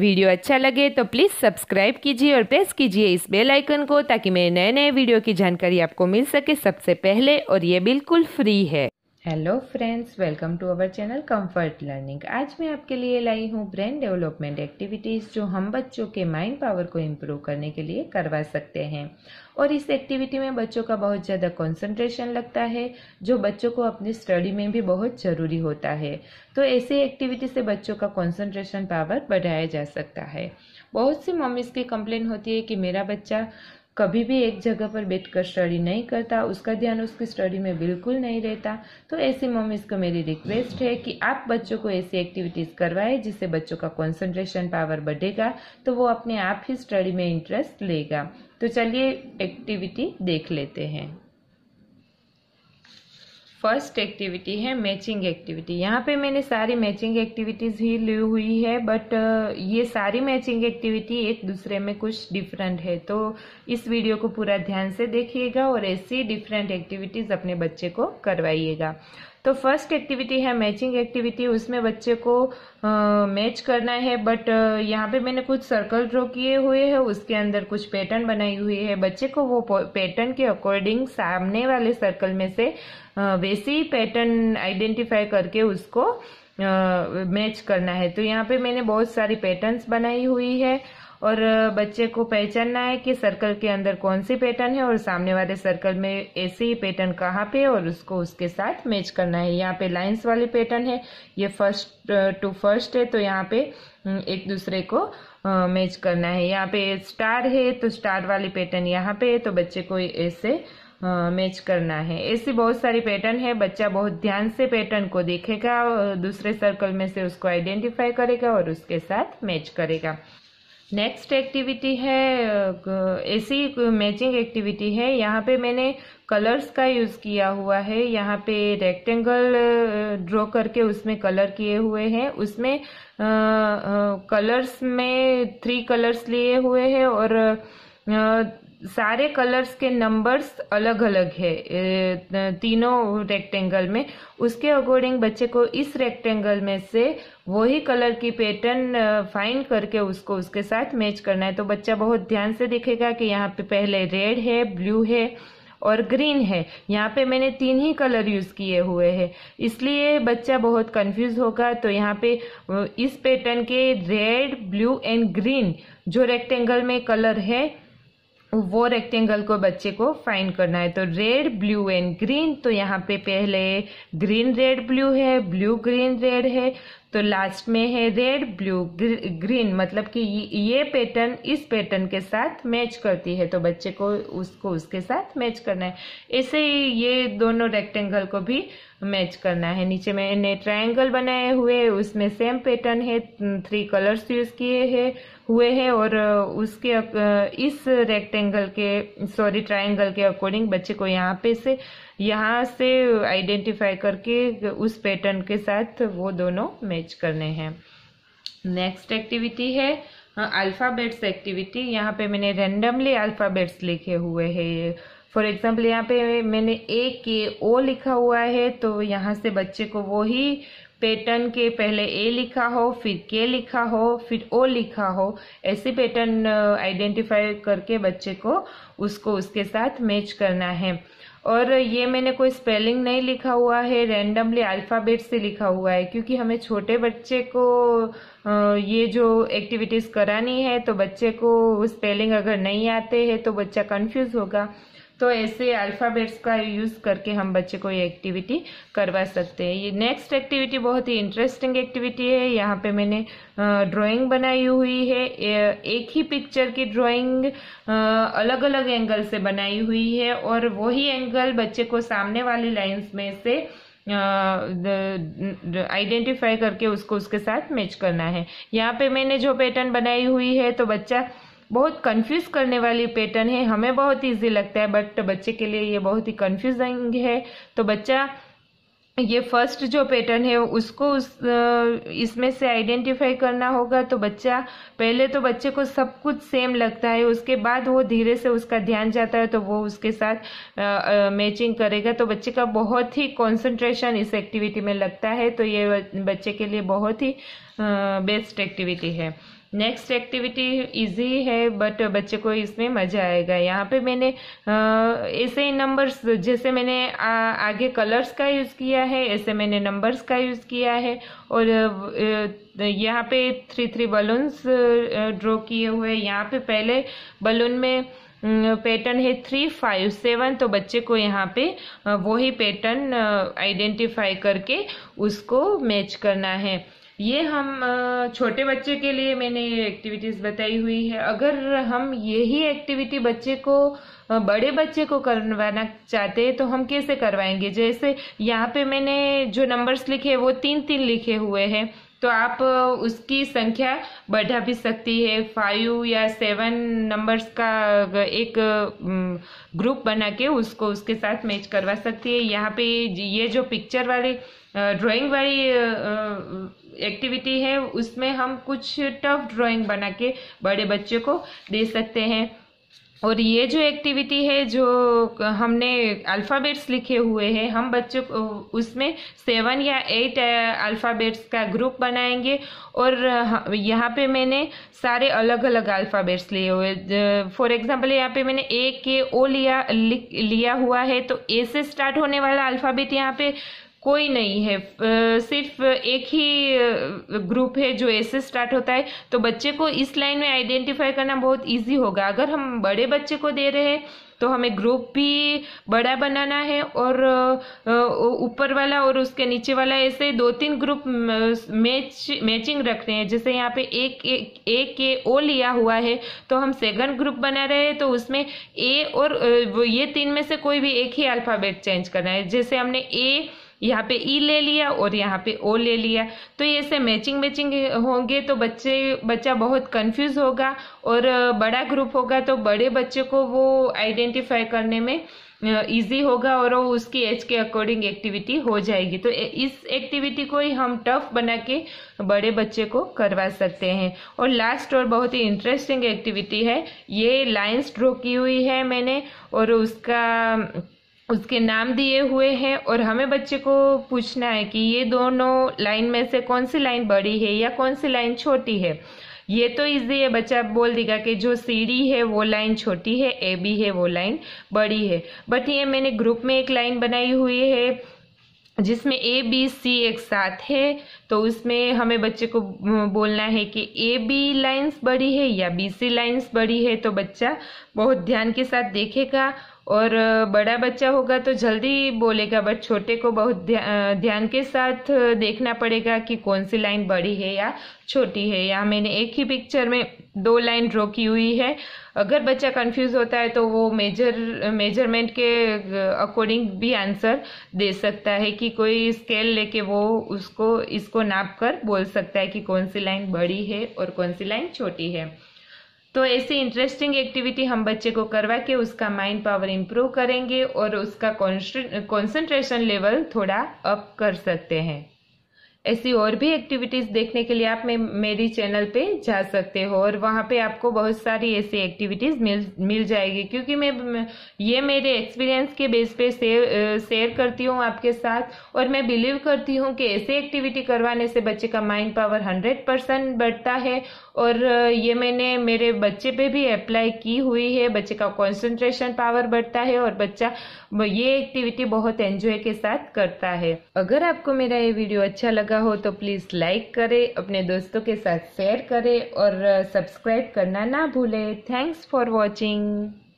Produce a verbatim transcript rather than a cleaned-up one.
Video अच्छा लगे तो प्लीज़ सब्सक्राइब कीजिए और प्रेस कीजिए इस बेल आइकन को ताकि मेरे नए नए वीडियो की जानकारी आपको मिल सके सबसे पहले, और ये बिल्कुल फ्री है। Hello friends, welcome to our channel comfort learning. आज मैं आपके लिए लाई हूँ ब्रेन डेवलपमेंट एक्टिविटीज़ जो हम बच्चों के माइंड पावर को इम्प्रूव करने के लिए करवा सकते हैं। और इस एक्टिविटी में बच्चों का बहुत ज़्यादा कंसंट्रेशन लगता है जो बच्चों को अपनी स्टडी में भी बहुत ज़रूरी होता है। तो ऐसी एक्टिविटी से बच्चों का कंसंट्रेशन पावर बढ़ाया जा सकता है। बहुत सी मम्मीज़ की कंप्लेन होती है कि मेरा बच्चा कभी भी एक जगह पर बैठकर स्टडी नहीं करता, उसका ध्यान उसकी स्टडी में बिल्कुल नहीं रहता। तो ऐसी मम्मीज़ को मेरी रिक्वेस्ट है कि आप बच्चों को ऐसी एक्टिविटीज़ करवाएं जिससे बच्चों का कंसंट्रेशन पावर बढ़ेगा, तो वो अपने आप ही स्टडी में इंटरेस्ट लेगा। तो चलिए एक्टिविटी देख लेते हैं। फर्स्ट एक्टिविटी है मैचिंग एक्टिविटी। यहाँ पे मैंने सारी मैचिंग एक्टिविटीज़ ही ली हुई है, बट ये सारी मैचिंग एक्टिविटी एक दूसरे में कुछ डिफरेंट है। तो इस वीडियो को पूरा ध्यान से देखिएगा और ऐसी डिफरेंट एक्टिविटीज़ अपने बच्चे को करवाइएगा। तो फर्स्ट एक्टिविटी है मैचिंग एक्टिविटी। उसमें बच्चे को मैच करना है, बट यहाँ पे मैंने कुछ सर्कल ड्रॉ किए हुए हैं, उसके अंदर कुछ पैटर्न बनाई हुई है। बच्चे को वो पैटर्न के अकॉर्डिंग सामने वाले सर्कल में से वैसे ही पैटर्न आइडेंटिफाई करके उसको मैच करना है। तो यहाँ पे मैंने बहुत सारी पैटर्न्स बनाई हुई है और बच्चे को पहचानना है कि सर्कल के अंदर कौन सी पैटर्न है और सामने वाले सर्कल में ऐसे ही पैटर्न कहाँ पे, और उसको उसके साथ मैच करना है। यहाँ पे लाइंस वाले पैटर्न है, ये फर्स्ट टू फर्स्ट है, तो यहाँ पे एक दूसरे को मैच करना है। यहाँ पे स्टार है तो स्टार वाले पैटर्न यहाँ पे है, तो बच्चे को ऐसे मैच करना है। ऐसी बहुत सारी पैटर्न है, बच्चा बहुत ध्यान से पैटर्न को देखेगा, दूसरे सर्कल में से उसको आइडेंटिफाई करेगा और उसके साथ मैच करेगा। नेक्स्ट एक्टिविटी है ऐसी मैचिंग एक्टिविटी है। यहाँ पे मैंने कलर्स का यूज़ किया हुआ है। यहाँ पे रेक्टेंगल ड्रॉ करके उसमें कलर किए हुए हैं। उसमें आ, आ, कलर्स में थ्री कलर्स लिए हुए हैं और आ, सारे कलर्स के नंबर्स अलग अलग है तीनों रेक्टेंगल में। उसके अकॉर्डिंग बच्चे को इस रेक्टेंगल में से वही कलर की पैटर्न फाइंड करके उसको उसके साथ मैच करना है। तो बच्चा बहुत ध्यान से देखेगा कि यहाँ पे पहले रेड है, ब्लू है और ग्रीन है। यहाँ पे मैंने तीन ही कलर यूज़ किए हुए हैं, इसलिए बच्चा बहुत कंफ्यूज होगा। तो यहाँ पे इस पैटर्न के रेड, ब्लू एंड ग्रीन जो रेक्टेंगल में कलर है वो रेक्टेंगल को बच्चे को फाइंड करना है। तो रेड, ब्लू एंड ग्रीन, तो यहाँ पे पहले ग्रीन रेड ब्लू है, ब्लू ग्रीन रेड है, तो लास्ट में है रेड ब्लू ग्रीन, मतलब कि ये पैटर्न इस पैटर्न के साथ मैच करती है। तो बच्चे को उसको उसके साथ मैच करना है। ऐसे ही ये दोनों रेक्टेंगल को भी मैच करना है। नीचे मैंने ट्रायंगल बनाए हुए, उसमें सेम पैटर्न है, थ्री कलर्स यूज किए हैं हुए हैं और उसके इस रेक्टेंगल के सॉरी ट्रायंगल के अकॉर्डिंग बच्चे को यहाँ पे से यहाँ से आइडेंटिफाई करके उस पैटर्न के साथ वो दोनों मैच करने हैं। नेक्स्ट एक्टिविटी है अल्फ़ाबेट्स एक्टिविटी। यहाँ पे मैंने रैंडमली अल्फ़ाबेट्स लिखे हुए हैं। फॉर एग्जाम्पल यहाँ पे मैंने ए के ओ लिखा हुआ है, तो यहाँ से बच्चे को वही पैटर्न के पहले ए लिखा हो, फिर के लिखा हो, फिर ओ लिखा हो, ऐसे पैटर्न आइडेंटिफाई करके बच्चे को उसको उसके साथ मैच करना है। और ये मैंने कोई स्पेलिंग नहीं लिखा हुआ है, रैंडमली अल्फ़ाबेट से लिखा हुआ है, क्योंकि हमें छोटे बच्चे को ये जो एक्टिविटीज़ करानी है तो बच्चे को स्पेलिंग अगर नहीं आते हैं तो बच्चा कंफ्यूज होगा। तो ऐसे अल्फ़ाबेट्स का यूज़ करके हम बच्चे को ये एक्टिविटी करवा सकते हैं। ये नेक्स्ट एक्टिविटी बहुत ही इंटरेस्टिंग एक्टिविटी है। यहाँ पे मैंने ड्राइंग बनाई हुई है, एक ही पिक्चर की ड्राइंग अलग अलग एंगल से बनाई हुई है और वही एंगल बच्चे को सामने वाली लाइंस में से आइडेंटिफाई करके उसको उसके साथ मैच करना है। यहाँ पे मैंने जो पैटर्न बनाई हुई है तो बच्चा बहुत कंफ्यूज करने वाली पैटर्न है, हमें बहुत इजी लगता है बट बच्चे के लिए ये बहुत ही कंफ्यूजिंग है। तो बच्चा ये फर्स्ट जो पैटर्न है उसको उस इसमें से आइडेंटिफाई करना होगा। तो बच्चा पहले तो बच्चे को सब कुछ सेम लगता है, उसके बाद वो धीरे से उसका ध्यान जाता है तो वो उसके साथ मैचिंग करेगा। तो बच्चे का बहुत ही कंसंट्रेशन इस एक्टिविटी में लगता है, तो ये बच्चे के लिए बहुत ही बेस्ट एक्टिविटी है। नेक्स्ट एक्टिविटी इजी है बट बच्चे को इसमें मज़ा आएगा। यहाँ पे मैंने ऐसे ही नंबर्स, जैसे मैंने आ, आगे कलर्स का यूज़ किया है ऐसे मैंने नंबर्स का यूज़ किया है, और यहाँ पे थ्री थ्री बलून्स ड्रॉ किए हुए। यहाँ पे पहले बलून में पैटर्न है थ्री फाइव सेवन, तो बच्चे को यहाँ पे वो ही पैटर्न आइडेंटिफाई करके उसको मैच करना है। ये हम छोटे बच्चे के लिए मैंने ये एक्टिविटीज़ बताई हुई है। अगर हम यही एक्टिविटी बच्चे को, बड़े बच्चे को करवाना चाहते हैं तो हम कैसे करवाएंगे? जैसे यहाँ पे मैंने जो नंबर्स लिखे वो तीन तीन लिखे हुए हैं, तो आप उसकी संख्या बढ़ा भी सकती है। फाइव या सेवन नंबर्स का एक ग्रुप बना के उसको उसके साथ मैच करवा सकती है। यहाँ पे ये जो पिक्चर वाली ड्राइंग वाली एक्टिविटी है उसमें हम कुछ टफ ड्राइंग बना के बड़े बच्चे को दे सकते हैं। और ये जो एक्टिविटी है जो हमने अल्फ़ाबेट्स लिखे हुए हैं, हम बच्चों को उसमें सेवन या एट अल्फ़ाबेट्स का ग्रुप बनाएंगे। और यहाँ पे मैंने सारे अलग अलग अल्फ़ाबेट्स लिए हुए, फॉर एग्जांपल यहाँ पे मैंने ए के ओ लिया लिया हुआ है, तो ए से स्टार्ट होने वाला अल्फ़ाबेट यहाँ पे कोई नहीं है, सिर्फ एक ही ग्रुप है जो ऐसे स्टार्ट होता है। तो बच्चे को इस लाइन में आइडेंटिफाई करना बहुत इजी होगा। अगर हम बड़े बच्चे को दे रहे हैं तो हमें ग्रुप भी बड़ा बनाना है, और ऊपर वाला और उसके नीचे वाला ऐसे दो तीन ग्रुप मैच मैचिंग रखने हैं। जैसे यहाँ पे एक ए के ओ लिया हुआ है, तो हम सेकंड ग्रुप बना रहे हैं, तो उसमें ए और ये तीन में से कोई भी एक ही अल्फ़ाबेट चेंज करना है। जैसे हमने ए यहाँ पे ई ले लिया और यहाँ पे ओ ले लिया, तो ये ऐसे मैचिंग मैचिंग होंगे, तो बच्चे बच्चा बहुत कंफ्यूज होगा। और बड़ा ग्रुप होगा तो बड़े बच्चे को वो आइडेंटिफाई करने में इजी होगा, और वो उसकी एज के अकॉर्डिंग एक्टिविटी हो जाएगी। तो इस एक्टिविटी को ही हम टफ बना के बड़े बच्चे को करवा सकते हैं। और लास्ट और बहुत ही इंटरेस्टिंग एक्टिविटी है, ये लाइन्स ड्रॉ की हुई है मैंने और उसका उसके नाम दिए हुए हैं, और हमें बच्चे को पूछना है कि ये दोनों लाइन में से कौन सी लाइन बड़ी है या कौन सी लाइन छोटी है। ये तो इजी है, बच्चा बोल देगा कि जो सीढ़ी है वो लाइन छोटी है, ए बी है वो लाइन बड़ी है। बट ये मैंने ग्रुप में एक लाइन बनाई हुई है जिसमें ए बी सी एक साथ है, तो उसमें हमें बच्चे को बोलना है कि ए बी लाइन्स बड़ी है या बी सी लाइन्स बड़ी है। तो बच्चा बहुत ध्यान के साथ देखेगा, और बड़ा बच्चा होगा तो जल्दी बोलेगा, बट छोटे को बहुत ध्या, ध्यान के साथ देखना पड़ेगा कि कौन सी लाइन बड़ी है या छोटी है। या मैंने एक ही पिक्चर में दो लाइन ड्रॉ की हुई है। अगर बच्चा कंफ्यूज होता है तो वो मेजर मेजरमेंट के अकॉर्डिंग भी आंसर दे सकता है, कि कोई स्केल लेके वो उसको इसको नाप कर बोल सकता है कि कौन सी लाइन बड़ी है और कौन सी लाइन छोटी है। तो ऐसी इंटरेस्टिंग एक्टिविटी हम बच्चे को करवा के उसका माइंड पावर इम्प्रूव करेंगे और उसका कॉन्सेंट्रेशन लेवल थोड़ा अप कर सकते हैं। ऐसी और भी एक्टिविटीज़ देखने के लिए आप मे, मेरी चैनल पे जा सकते हो, और वहाँ पे आपको बहुत सारी ऐसी एक्टिविटीज़ मिल मिल जाएगी, क्योंकि मैं ये मेरे एक्सपीरियंस के बेस पे शेयर शेयर करती हूँ आपके साथ। और मैं बिलीव करती हूँ कि ऐसे एक्टिविटी करवाने से बच्चे का माइंड पावर हंड्रेड परसेंट बढ़ता है, और ये मैंने मेरे बच्चे पे भी अप्लाई की हुई है। बच्चे का कॉन्सेंट्रेशन पावर बढ़ता है और बच्चा ये एक्टिविटी बहुत एंजॉय के साथ करता है। अगर आपको मेरा ये वीडियो अच्छा लगा हो तो प्लीज़ लाइक करें, अपने दोस्तों के साथ शेयर करें और सब्सक्राइब करना ना भूलें। Thanks for watching.